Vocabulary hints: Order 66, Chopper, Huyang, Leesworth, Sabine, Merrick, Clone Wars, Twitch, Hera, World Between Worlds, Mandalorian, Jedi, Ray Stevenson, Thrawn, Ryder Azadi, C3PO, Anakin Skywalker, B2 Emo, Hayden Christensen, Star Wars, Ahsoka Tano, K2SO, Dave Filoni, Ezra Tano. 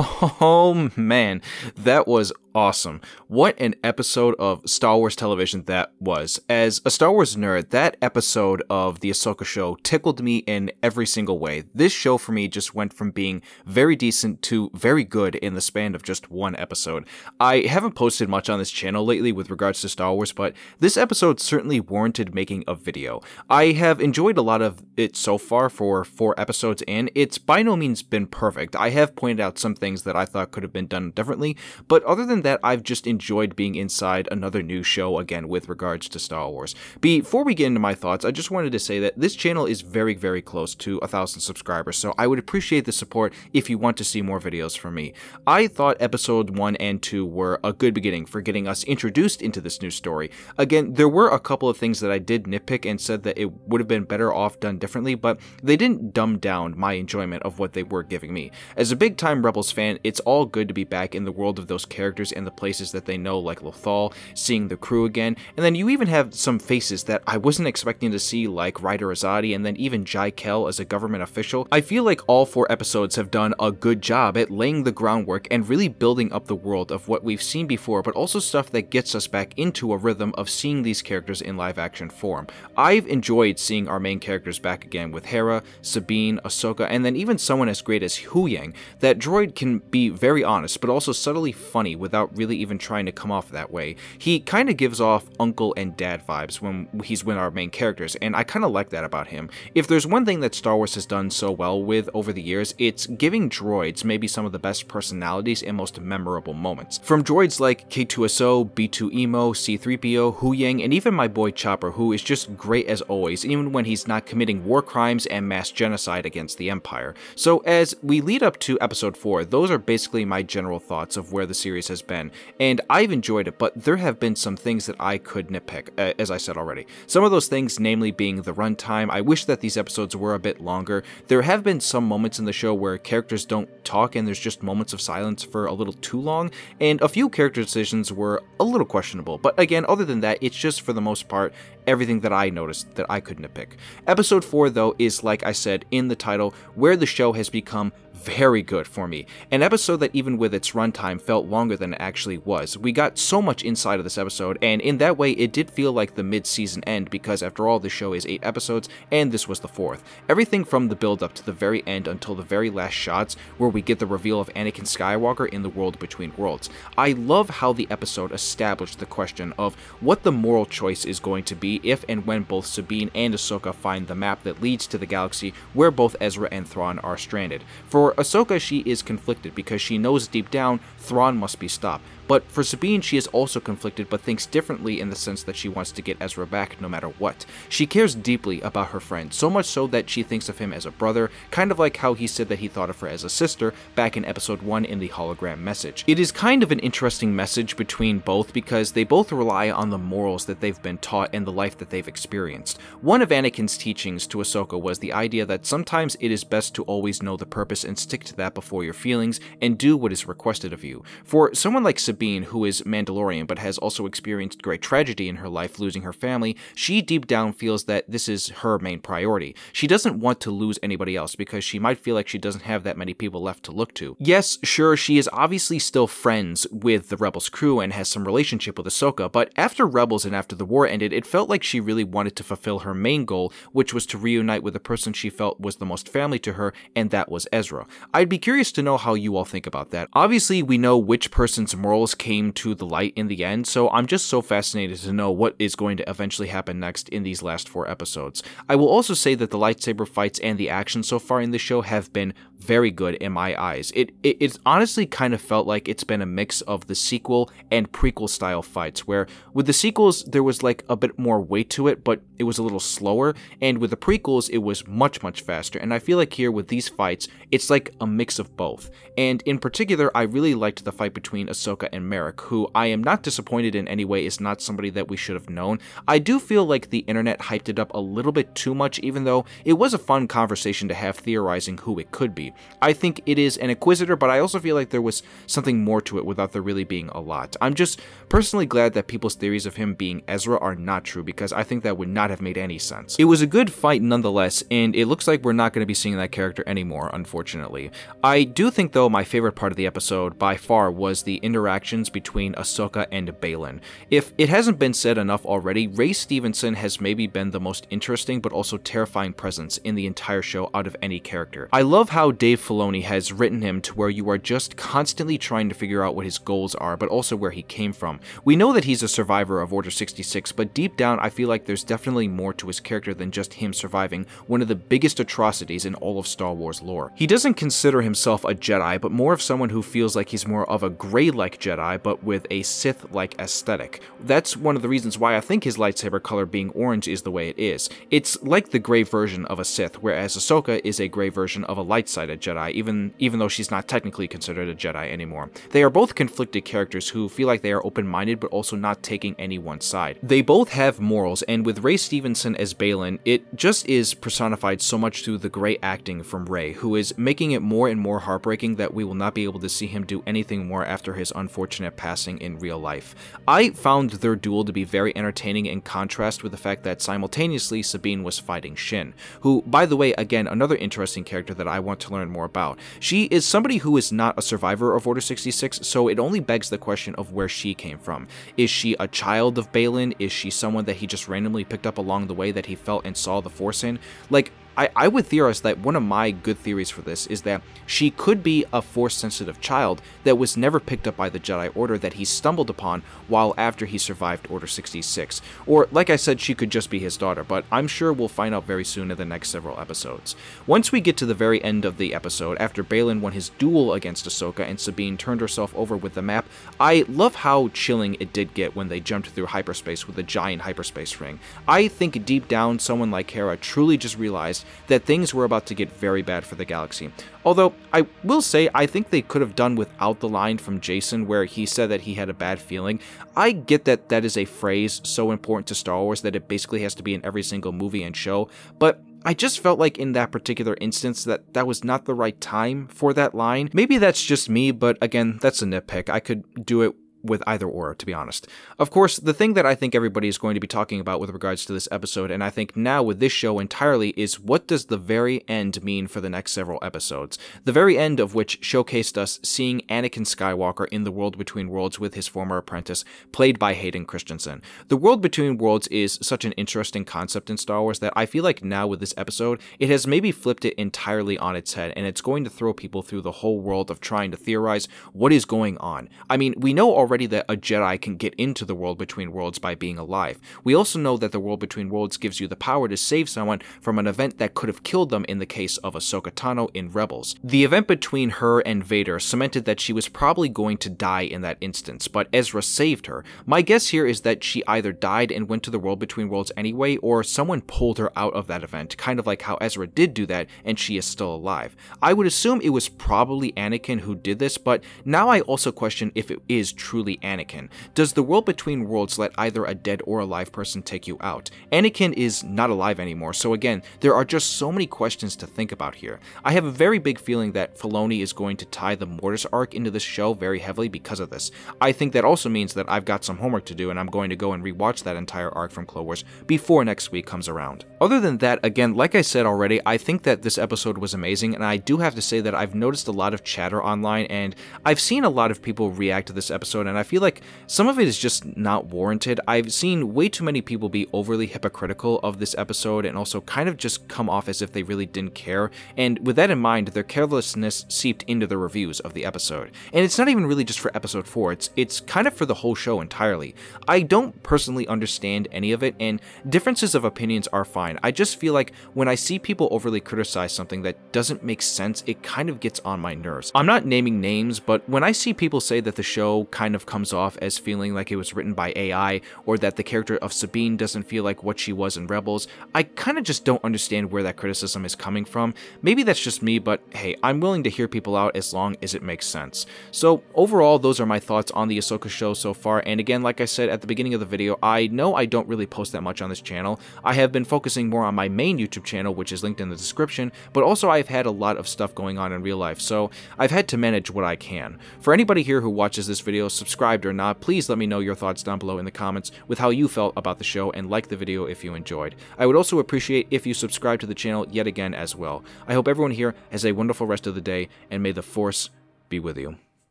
Oh man, that was awesome. What an episode of Star Wars television that was. As a Star Wars nerd, that episode of the Ahsoka show tickled me in every single way. This show for me just went from being very decent to very good in the span of just one episode. I haven't posted much on this channel lately with regards to Star Wars, but this episode certainly warranted making a video. I have enjoyed a lot of it so far for 4 episodes in. It's by no means been perfect. I have pointed out some things that I thought could have been done differently, but other than that, I've just enjoyed being inside another new show again with regards to Star Wars. Before we get into my thoughts, I just wanted to say that this channel is very, very close to 1,000 subscribers, so I would appreciate the support if you want to see more videos from me. I thought episode 1 and 2 were a good beginning for getting us introduced into this new story. Again, there were a couple of things that I did nitpick and said that it would have been better off done differently, but they didn't dumb down my enjoyment of what they were giving me. As a big-time Rebels fan, it's all good to be back in the world of those characters and the places that they know, like Lothal, seeing the crew again, and then you even have some faces that I wasn't expecting to see, like Ryder Azadi, and then even Jai Kel as a government official. I feel like all 4 episodes have done a good job at laying the groundwork and really building up the world of what we've seen before, but also stuff that gets us back into a rhythm of seeing these characters in live-action form. I've enjoyed seeing our main characters back again with Hera, Sabine, Ahsoka, and then even someone as great as Huyang. That droid can be very honest, but also subtly funny without really even trying to come off that way. He kind of gives off uncle and dad vibes when he's with our main characters, and I kind of like that about him. If there's one thing that Star Wars has done so well with over the years, it's giving droids maybe some of the best personalities and most memorable moments. From droids like K2SO, B2 Emo, C3PO, Huyang, and even my boy Chopper, who is just great as always, even when he's not committing war crimes and mass genocide against the Empire. So as we lead up to episode 4, those are basically my general thoughts of where the series has been, and I've enjoyed it, but there have been some things that I could nitpick, as I said already. Some of those things, namely being the runtime. I wish that these episodes were a bit longer. There have been some moments in the show where characters don't talk and there's just moments of silence for a little too long, and a few character decisions were a little questionable, but again, other than that, it's just for the most part everything that I noticed that I could nitpick. Episode 4, though, is, like I said in the title, where the show has become very good for me. An episode that even with its runtime felt longer than it actually was. We got so much inside of this episode, and in that way it did feel like the mid-season end, because after all, the show is 8 episodes and this was the 4th. Everything from the build up to the very end until the very last shots where we get the reveal of Anakin Skywalker in the World Between Worlds. I love how the episode established the question of what the moral choice is going to be if and when both Sabine and Ahsoka find the map that leads to the galaxy where both Ezra and Thrawn are stranded. For Ahsoka, she is conflicted because she knows deep down Thrawn must be stopped. But for Sabine, she is also conflicted but thinks differently in the sense that she wants to get Ezra back no matter what. She cares deeply about her friend, so much so that she thinks of him as a brother, kind of like how he said that he thought of her as a sister back in episode 1 in the hologram message. It is kind of an interesting message between both because they both rely on the morals that they've been taught and the life that they've experienced. One of Anakin's teachings to Ahsoka was the idea that sometimes it is best to always know the purpose and stick to that before your feelings and do what is requested of you. For someone like Sabine, who is Mandalorian but has also experienced great tragedy in her life losing her family, she deep down feels that this is her main priority. She doesn't want to lose anybody else because she might feel like she doesn't have that many people left to look to. Yes, sure, she is obviously still friends with the Rebels crew and has some relationship with Ahsoka, but after Rebels and after the war ended, it felt like she really wanted to fulfill her main goal, which was to reunite with the person she felt was the most family to her, and that was Ezra. I'd be curious to know how you all think about that. Obviously, we know which person's morals came to the light in the end, so I'm just so fascinated to know what is going to eventually happen next in these last 4 episodes. I will also say that the lightsaber fights and the action so far in the show have been very good in my eyes. It's honestly kind of felt like it's been a mix of the sequel and prequel style fights, where with the sequels there was like a bit more weight to it, but it was a little slower, and with the prequels it was much, much faster, and I feel like here with these fights it's like a mix of both. And in particular, I really liked the fight between Ahsoka and Merrick, who I am not disappointed in any way is not somebody that we should have known. I do feel like the internet hyped it up a little bit too much, even though it was a fun conversation to have theorizing who it could be. movie. I think it is an acquisitor, but I also feel like there was something more to it without there really being a lot. I'm just personally glad that people's theories of him being Ezra are not true, because I think that would not have made any sense. It was a good fight nonetheless, and it looks like we're not going to be seeing that character anymore, unfortunately. I do think, though, my favorite part of the episode by far was the interactions between Ahsoka and Baylan. If it hasn't been said enough already, Ray Stevenson has maybe been the most interesting but also terrifying presence in the entire show out of any character. I love how Dave Filoni has written him to where you are just constantly trying to figure out what his goals are, but also where he came from. We know that he's a survivor of Order 66, but deep down I feel like there's definitely more to his character than just him surviving one of the biggest atrocities in all of Star Wars lore. He doesn't consider himself a Jedi, but more of someone who feels like he's more of a Grey-like Jedi, but with a Sith-like aesthetic. That's one of the reasons why I think his lightsaber color being orange is the way it is. It's like the Grey version of a Sith, whereas Ahsoka is a Grey version of a light-sided Jedi, even though she's not technically considered a Jedi anymore. They are both conflicted characters who feel like they are open-minded, but also not taking any one side. They both have morals, and with Ray Stevenson as Baylan, it just is personified so much through the great acting from Ray, who is making it more and more heartbreaking that we will not be able to see him do anything more after his unfortunate passing in real life. I found their duel to be very entertaining in contrast with the fact that simultaneously Sabine was fighting Shin, who, by the way, again, another interesting character that I want to learn more about. She is somebody who is not a survivor of Order 66, so it only begs the question of where she came from. Is she a child of Baylan? Is she someone that he just randomly picked up along the way that he felt and saw the Force in? Like, I would theorize that one of my good theories for this is that she could be a Force-sensitive child that was never picked up by the Jedi Order that he stumbled upon while after he survived Order 66. Or, like I said, she could just be his daughter, but I'm sure we'll find out very soon in the next several episodes. Once we get to the very end of the episode, after Baylan won his duel against Ahsoka and Sabine turned herself over with the map, I love how chilling it did get when they jumped through hyperspace with a giant hyperspace ring. I think deep down, someone like Hera truly just realized that things were about to get very bad for the galaxy. Although, I will say, I think they could have done without the line from Jason where he said that he had a bad feeling. I get that that is a phrase so important to Star Wars that it basically has to be in every single movie and show, but I just felt like in that particular instance that that was not the right time for that line. Maybe that's just me, but again, that's a nitpick. I could do it with either or, to be honest. Of course, the thing that I think everybody is going to be talking about with regards to this episode, and I think now with this show entirely, is what does the very end mean for the next several episodes? The very end of which showcased us seeing Anakin Skywalker in The World Between Worlds with his former apprentice, played by Hayden Christensen. The World Between Worlds is such an interesting concept in Star Wars that I feel like now with this episode, it has maybe flipped it entirely on its head, and it's going to throw people through the whole world of trying to theorize what is going on. I mean, we know already that a Jedi can get into the World Between Worlds by being alive. We also know that the World Between Worlds gives you the power to save someone from an event that could have killed them in the case of Ahsoka Tano in Rebels. The event between her and Vader cemented that she was probably going to die in that instance, but Ezra saved her. My guess here is that she either died and went to the World Between Worlds anyway, or someone pulled her out of that event, kind of like how Ezra did do that and she is still alive. I would assume it was probably Anakin who did this, but now I also question if it is truly Anakin. Does the World Between Worlds let either a dead or alive person take you out? Anakin is not alive anymore, so again, there are just so many questions to think about here. I have a very big feeling that Filoni is going to tie the Mortis arc into this show very heavily because of this. I think that also means that I've got some homework to do, and I'm going to go and rewatch that entire arc from Clone Wars before next week comes around. Other than that, again, like I said already, I think that this episode was amazing, and I do have to say that I've noticed a lot of chatter online, and I've seen a lot of people react to this episode, and I feel like some of it is just not warranted. I've seen way too many people be overly hypocritical of this episode and also kind of just come off as if they really didn't care, and with that in mind, their carelessness seeped into the reviews of the episode. And it's not even really just for episode 4, it's kind of for the whole show entirely. I don't personally understand any of it, and differences of opinions are fine. I just feel like when I see people overly criticize something that doesn't make sense, it kind of gets on my nerves. I'm not naming names, but when I see people say that the show kind of of comes off as feeling like it was written by AI, or that the character of Sabine doesn't feel like what she was in Rebels. I kind of just don't understand where that criticism is coming from. Maybe that's just me, but hey, I'm willing to hear people out as long as it makes sense. So overall, those are my thoughts on the Ahsoka show so far, and again, like I said at the beginning of the video, I know I don't really post that much on this channel. I have been focusing more on my main YouTube channel, which is linked in the description, but also I've had a lot of stuff going on in real life, so I've had to manage what I can. For anybody here who watches this video, subscribed or not, please let me know your thoughts down below in the comments with how you felt about the show, and like the video if you enjoyed. I would also appreciate if you subscribe to the channel yet again as well. I hope everyone here has a wonderful rest of the day, and may the Force be with you.